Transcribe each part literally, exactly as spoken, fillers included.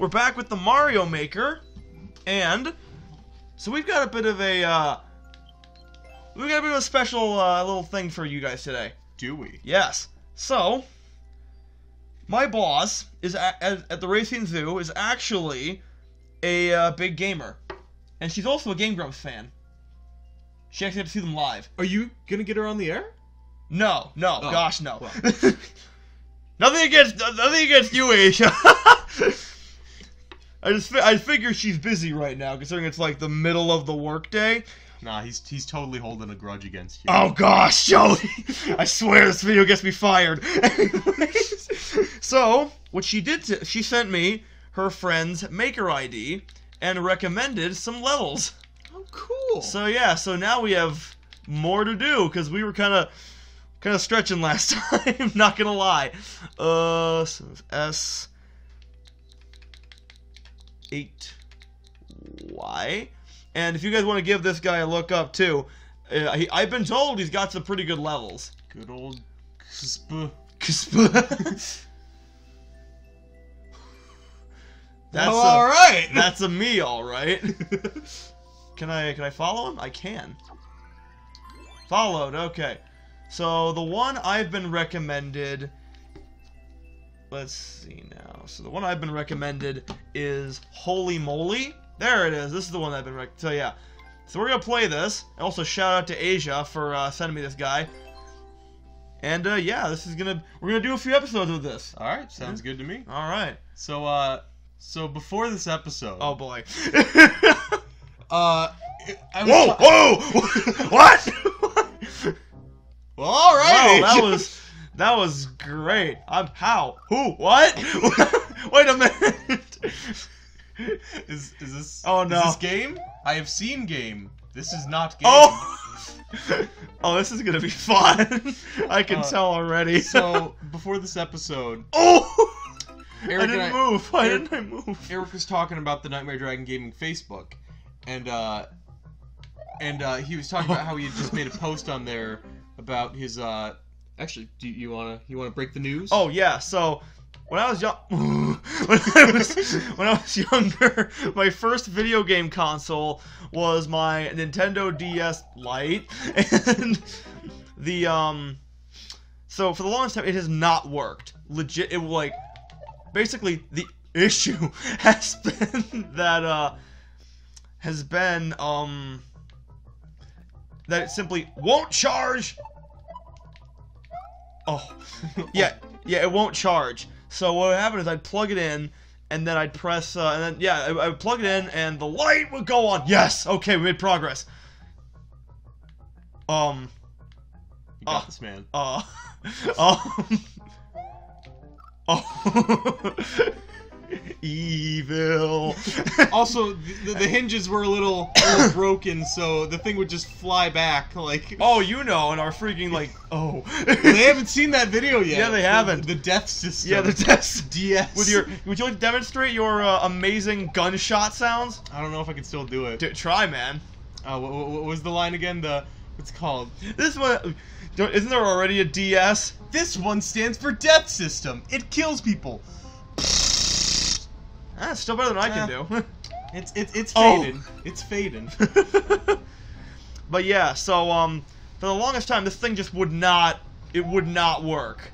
We're back with the Mario Maker, and so we've got a bit of a uh, we've got a bit of a special uh, little thing for you guys today. Do we? Yes. So my boss is at, at, at the Racing Zoo is actually a uh, big gamer, and she's also a Game Grumps fan. She actually had to see them live. Are you gonna get her on the air? No, no, oh, gosh, no. Well. nothing against nothing against you, Aszya. I just fi I figure she's busy right now, considering it's like the middle of the workday. Nah, he's he's totally holding a grudge against you. Oh gosh, Joey! I swear this video gets me fired. So what she did, to, she sent me her friend's Maker I D and recommended some levels. Oh, cool. So yeah, so now we have more to do because we were kind of kind of stretching last time. Not gonna lie. Uh, so S. eight Y, and if you guys want to give this guy a look up too, uh, he, I've been told he's got some pretty good levels. Good old k-spuh. k-spuh. That's well, all a, right. That's a me, all right. Can I can I follow him? I can. Followed. Okay. So the one I've been recommended. Let's see now. So the one I've been recommended is Holy Moly. There it is. This is the one I've been recommended. So yeah. So we're going to play this. Also shout out to Aszya for uh, sending me this guy. And uh, yeah, this is going to, we're going to do a few episodes of this. All right. Sounds yeah. good to me. All right. So, uh, so before this episode. Oh boy. uh, I was whoa, whoa. What? Well, all right. Wow, that was. That was great. I'm how? Who? What? Wait a minute. Is is this? Oh no. Is this game? I have seen game. This is not game. Oh. Oh, this is gonna be fun. I can uh, tell already. So before this episode. Oh. Eric I didn't and I, move. Why Eric, didn't I move? Eric was talking about the Nightmare Dragon Gaming Facebook, and uh, and uh, he was talking oh. about how he had just made a post on there about his uh. Actually, do you wanna you wanna break the news? Oh yeah, so when I was young, when I was when I was younger, my first video game console was my Nintendo D S Lite, and the um, so for the longest time it has not worked. Legit, it like basically the issue has been that uh has been um that it simply won't charge. Oh, yeah, yeah, it won't charge. So what would happen is I'd plug it in, and then I'd press, uh, and then, yeah, I, I would plug it in, and the light would go on. Yes, okay, we made progress. Um. You got uh, this, man. Uh, um. Oh. Evil. Also, the, the hinges were a little, a little broken, so the thing would just fly back, like... Oh, you know, and our freaking, like, oh. They haven't seen that video yet. Yeah, they haven't. The, the death system. Yeah, the death D S. With your, would you like to demonstrate your uh, amazing gunshot sounds? I don't know if I can still do it. D try, man. Uh, what, what, what was the line again? The... What's it called? This one... Isn't there already a D S? This one stands for death system. It kills people. Ah, it's still better than I can uh, do. It's it's it's fading. Oh. It's fading. But yeah, so um, for the longest time, this thing just would not it would not work,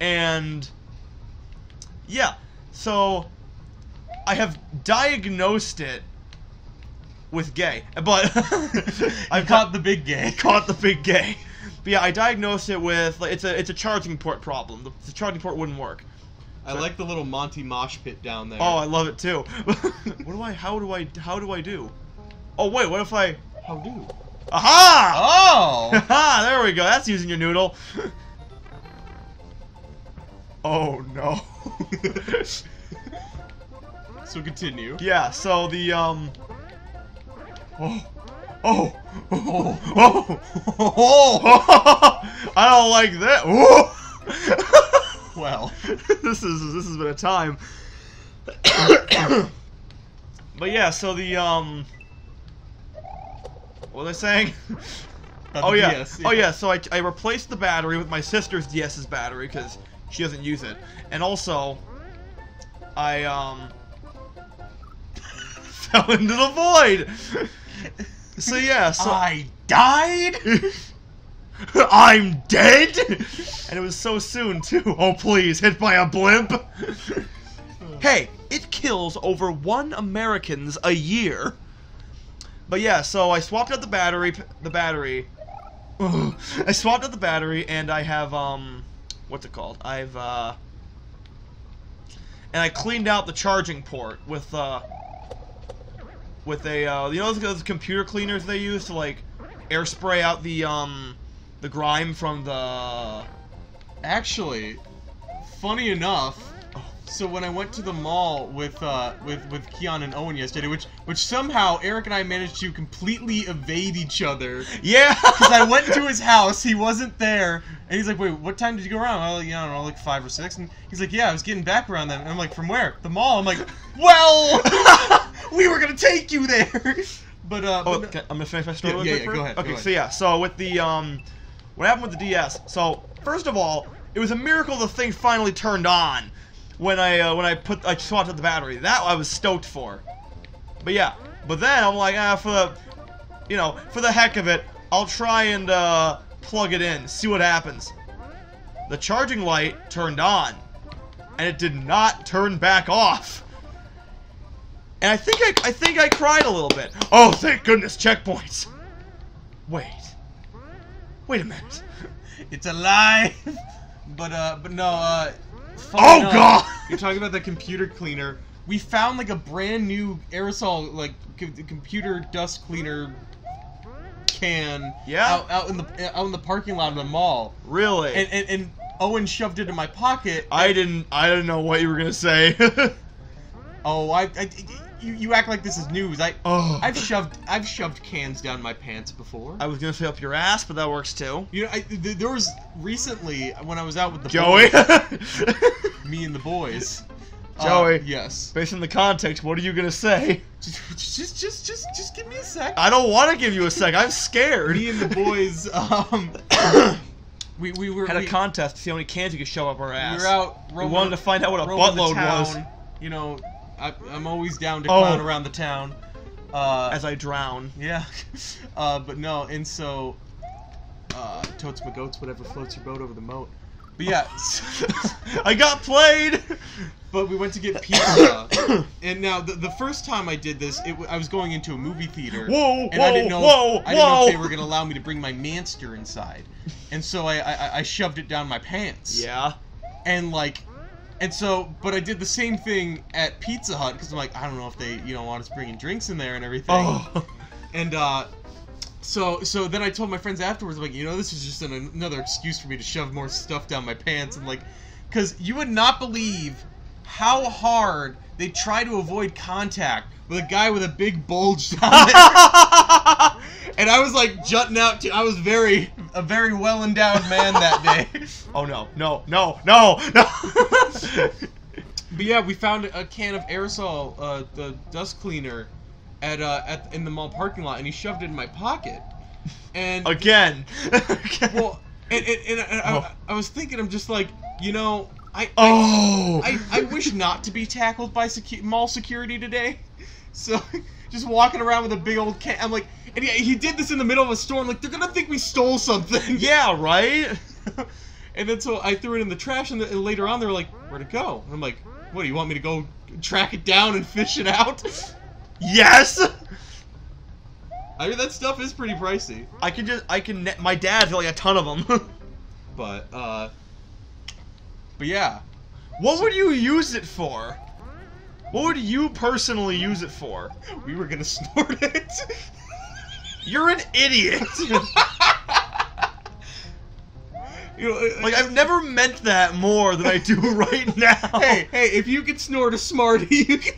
and yeah, so I have diagnosed it with gay, but I've caught the big gay. Caught the big gay. But yeah, I diagnosed it with like, it's a it's a charging port problem. The, the charging port wouldn't work. I like the little Monty mosh pit down there. Oh, I love it too. What do I? How do I? How do I do? Oh wait, what if I? How do? Aha! Oh! Aha! There we go. That's using your noodle. Oh no. So continue. Yeah. So the um. Oh. Oh. Oh. Oh. Oh. I don't like that. Oh. Well, this is this has been a time. But yeah, so the um, what was I saying? Oh yeah. D S, yeah, oh yeah. So I I replaced the battery with my sister's DS's battery because she doesn't use it, and also I um fell into the void. So yeah, so I died. I'm dead, and it was so soon too. Oh please, hit by a blimp. Hey, it kills over one Americans a year. But yeah, so I swapped out the battery. The battery. Ugh. I swapped out the battery, and I have um, what's it called? I've uh, and I cleaned out the charging port with uh, with a uh, you know those, those computer cleaners they use to like air spray out the um. the grime from the... Actually, funny enough, so when I went to the mall with uh, with with Keon and Owen yesterday, which which somehow Eric and I managed to completely evade each other. Yeah. Because I went to his house, he wasn't there, and he's like, "Wait, what time did you go around?" I was like, "Yeah, I don't know, like five or six." And he's like, "Yeah, I was getting back around then." And I'm like, "From where?" "The mall." I'm like, "Well, we were gonna take you there." But uh, oh, but, can, I'm gonna finish my story. Yeah, yeah, yeah, go ahead. Okay, go ahead. So yeah, so with the um. What happened with the D S? So, first of all, it was a miracle the thing finally turned on when I uh, when I put I swapped out the battery. That I was stoked for. But yeah, but then I'm like, ah, for the, you know, for the heck of it, I'll try and uh, plug it in, see what happens. The charging light turned on, and it did not turn back off. And I think I I think I cried a little bit. Oh, thank goodness, checkpoints. Wait. Wait a minute. It's alive. But uh but no, uh Oh enough, god. You're talking about the computer cleaner. We found like a brand new aerosol like c computer dust cleaner can yeah. out, out in the out in the parking lot of the mall. Really? And and, and Owen shoved it in my pocket. I didn't I didn't know what you were going to say. oh, I, I You, you act like this is news. I, oh. I've shoved, I've shoved cans down my pants before. I was gonna say up your ass, but that works too. You know, I, th there was recently when I was out with the Joey, boys, me and the boys. Joey, uh, yes. Based on the context, what are you gonna say? Just, just, just, just, just give me a sec. I don't want to give you a sec. I'm scared. Me and the boys, um, we we were had we, a contest to see how many cans you could shove up our ass. We were out. Roaming, we wanted to find out what a buttload was. You know. I, I'm always down to clown oh. around the town. Uh, As I drown. Yeah. Uh, but no, and so... Uh, totes my goats, whatever floats your boat over the moat. But yeah. I got played! But we went to get pizza. And now, the, the first time I did this, it w I was going into a movie theater. Whoa, and whoa, I didn't know, whoa, I didn't whoa. know if they were going to allow me to bring my manster inside. And so I, I, I shoved it down my pants. Yeah. And like... And so, but I did the same thing at Pizza Hut, because I'm like, I don't know if they, you know, want us bringing drinks in there and everything. Oh. And, uh, so, so then I told my friends afterwards, I'm like, you know, this is just an, another excuse for me to shove more stuff down my pants. And, like, because you would not believe how hard they try to avoid contact with a guy with a big bulge down there. And I was, like, jutting out, too. I was very, a very well-endowed man that day. Oh, no, no, no, no, no. But yeah, we found a can of aerosol, uh, the dust cleaner, at uh, at in the mall parking lot, and he shoved it in my pocket. And again. Well, and and, and I, oh. I, I was thinking, I'm just like, you know, I oh. I, I I wish not to be tackled by secu mall security today. So just walking around with a big old can, I'm like, and he, he did this in the middle of a store. I'm like, they're gonna think we stole something. Yeah, right. And then so I threw it in the trash, and, the, and later on they were like, "Where'd it go?" And I'm like, "What, do you want me to go track it down and fish it out?" Yes. I mean, that stuff is pretty pricey. I can just, I can. My dad's got like a ton of them. but, uh, but yeah. What would you use it for? What would you personally use it for? We were gonna snort it. You're an idiot. You know, like, I've never meant that more than I do right now. Hey, hey, if you could snort a Smartie, you could...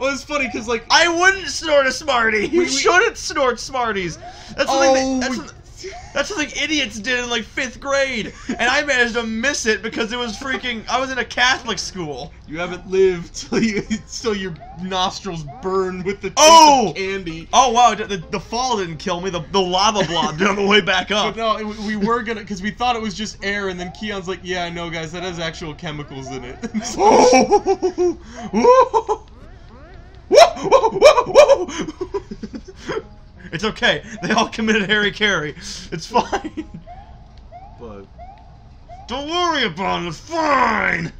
Well, it's funny, because, like... I wouldn't snort a Smartie! You we, shouldn't snort Smarties! That's oh, something that, that's, we... that's something idiots did in, like, fifth grade! And I managed to miss it because it was freaking... I was in a Catholic school! You haven't lived till, you, till your nostrils burn with the taste oh! of candy. Oh, wow, the, the fall didn't kill me, the, the lava blob did on the way back up. But no, we were gonna... Because we thought it was just air, and then Keon's like, "Yeah, I know, guys, that has actual chemicals in it." Whoa! Whoa! Whoa! Whoa! no! It's okay. They all committed Harry Carey. It's fine. But don't worry about it. It's fine.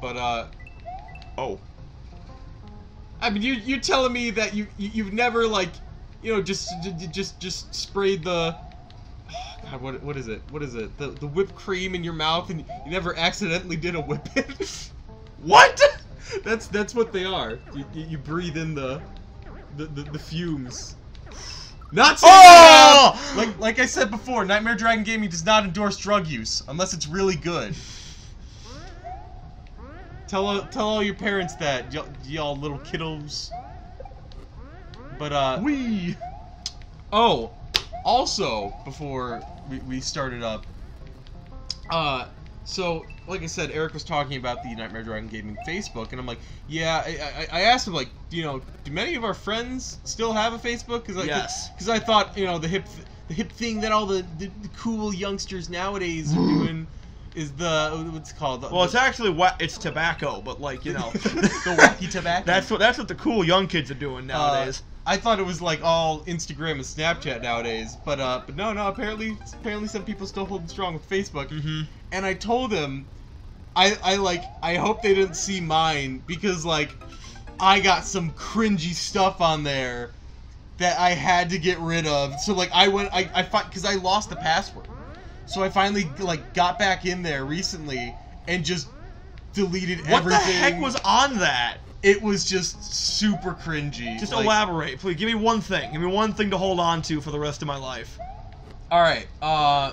But uh, oh. I mean, you you're telling me that you, you you've never like, you know, just just just sprayed the, oh God, what what is it? What is it? The the whipped cream in your mouth, and you never accidentally did a whip it. What? That's that's what they are. You, you breathe in the the the, the fumes. Not so oh! Like like I said before, Nightmare Dragon Gaming does not endorse drug use unless it's really good. Tell, tell all your parents that, y'all little kiddos. But, uh... Wee! Oh, also, before we, we started up, uh, so, like I said, Eric was talking about the Nightmare Dragon Gaming Facebook, and I'm like, yeah, I, I, I asked him, like, you know, do many of our friends still have a Facebook? Cause I, yes. Because I thought, you know, the hip the hip thing that all the, the, the cool youngsters nowadays are doing... Is the what's it called? The, well, the, it's actually it's tobacco, but like you know, the wacky tobacco. That's what that's what the cool young kids are doing nowadays. Uh, I thought it was like all Instagram and Snapchat nowadays, but uh, but no, no. Apparently, apparently, some people still holding strong with Facebook. Mm-hmm. And I told them, I I like I hope they didn't see mine because like, I got some cringy stuff on there, that I had to get rid of. So like I went I I because I lost the password. So I finally like got back in there recently and just deleted everything. What the heck was on that? It was just super cringy. Just like, elaborate, please. Give me one thing. Give me one thing to hold on to for the rest of my life. All right. Uh,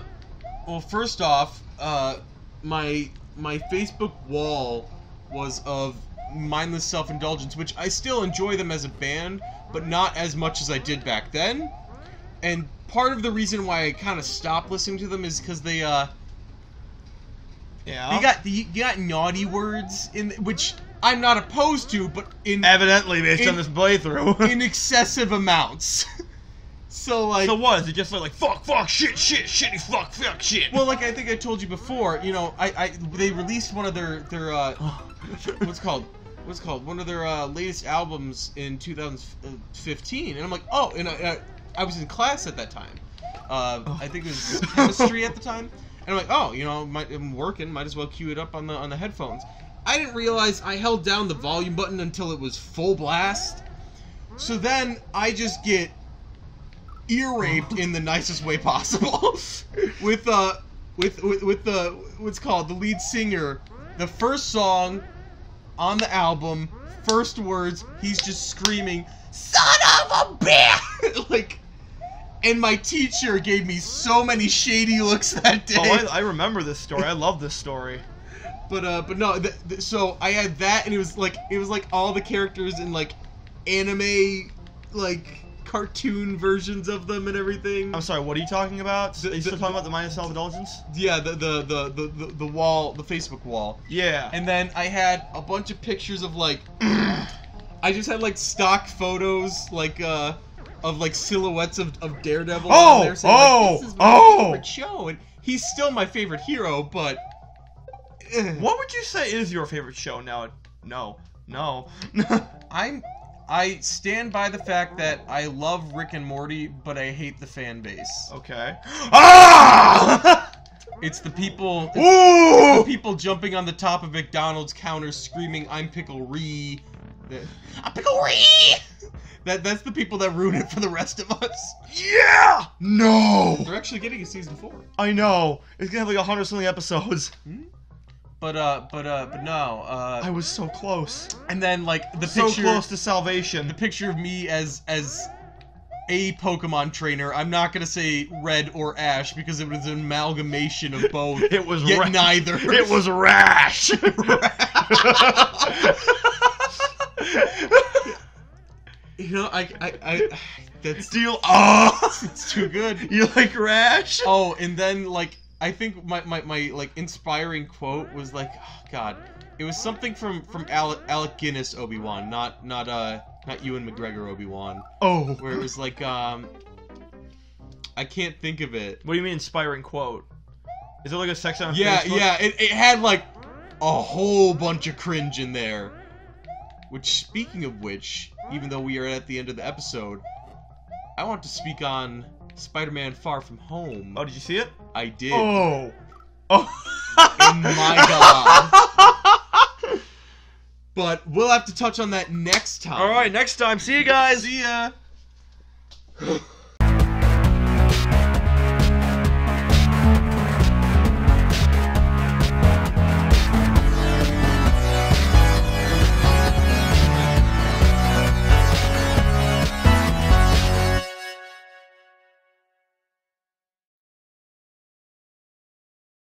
well, first off, uh, my my Facebook wall was of Mindless Self-Indulgence, which I still enjoy them as a band, but not as much as I did back then. And part of the reason why I kind of stopped listening to them is because they, uh, yeah, they got the you got naughty words in, which I'm not opposed to, but in evidently based in, on this playthrough, in excessive amounts. So like, so what? Is it just like, like fuck, fuck, shit, shit, shitty, fuck, fuck, shit? Well, like I think I told you before, you know, I, I they released one of their their uh, what's it called. What's it called one of their uh, latest albums in two thousand fifteen, and I'm like, oh, and I, I, I was in class at that time. Uh, oh. I think it was chemistry at the time, and I'm like, oh, you know, might, I'm working, might as well cue it up on the on the headphones. I didn't realize I held down the volume button until it was full blast, so then I just get ear raped in the nicest way possible with uh with with, with the what's called the lead singer, the first song. On the album, first words, he's just screaming, "Son of a bitch!" Like, and my teacher gave me so many shady looks that day. Oh, I, I remember this story. I love this story. But uh, but no, th th so I had that, and it was like it was like all the characters in like anime, like cartoon versions of them and everything. I'm sorry, what are you talking about? The, are you still the, talking about the Mindless Self-Indulgence? Yeah, the the, the the the the wall, the Facebook wall. Yeah. And then I had a bunch of pictures of like, I just had like stock photos, like uh, of like silhouettes of, of Daredevil. Oh, on there saying, oh, like, this is my oh! favorite show, and he's still my favorite hero, but. What would you say is your favorite show now? No, no. I'm. I stand by the fact that I love Rick and Morty, but I hate the fan base. Okay. Ah! It's the people. It's, Ooh! It's the people jumping on the top of McDonald's counter, screaming, "I'm Pickle-ree." I'm Pickle-ree. That that's the people that ruin it for the rest of us. Yeah. No. They're actually getting a season four. I know. It's gonna have like a hundred something episodes. Hmm? But uh, but uh, but no. Uh, I was so close. And then like the so picture, so close to salvation. The picture of me as as a Pokemon trainer. I'm not gonna say Red or Ash because it was an amalgamation of both. It was yet neither. It was Rash. You know, I I I. That's deal. Oh, it's too good. You like Rash? Oh, and then like. I think my, my, my like inspiring quote was like, oh God, it was something from from Alec, Alec Guinness Obi-Wan, not not uh not Ewan McGregor Obi-Wan. Oh, where it was like um, I can't think of it. What do you mean inspiring quote? Is it like a section on yeah, Facebook? Yeah, yeah. It it had like a whole bunch of cringe in there. Which, speaking of which, even though we are at the end of the episode, I want to speak on Spider-Man Far From Home. Oh, did you see it? I did. Oh! Oh! Oh my god. But we'll have to touch on that next time. Alright, next time. See you guys. See ya.